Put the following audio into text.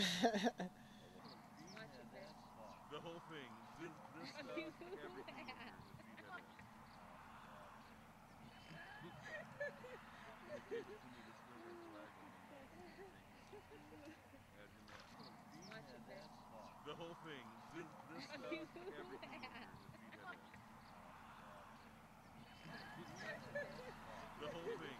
The whole thing. This stuff, everything. The whole thing. This stuff, everything. The whole thing.